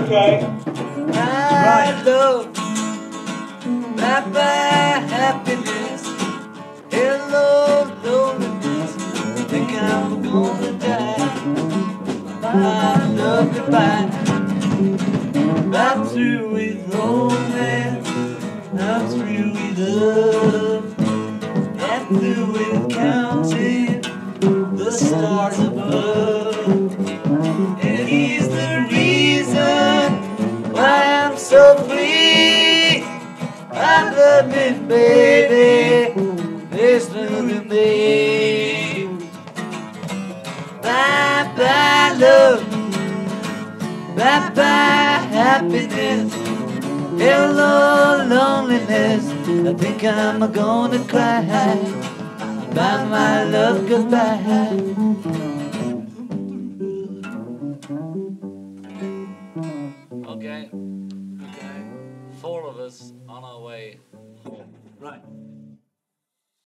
Okay. I love my bad happiness. Hello, loneliness. I think I'm gonna die. I love goodbye. I'm through with romance. I'm through with love. I'm through with counting the stars above. And he's the reason why I'm so free. I love it, baby. It's loving me. Bye bye love. Bye bye happiness. Hello loneliness. I think I'm gonna cry. Bye my love goodbye. Okay. Okay. Four of us on our way home. Right.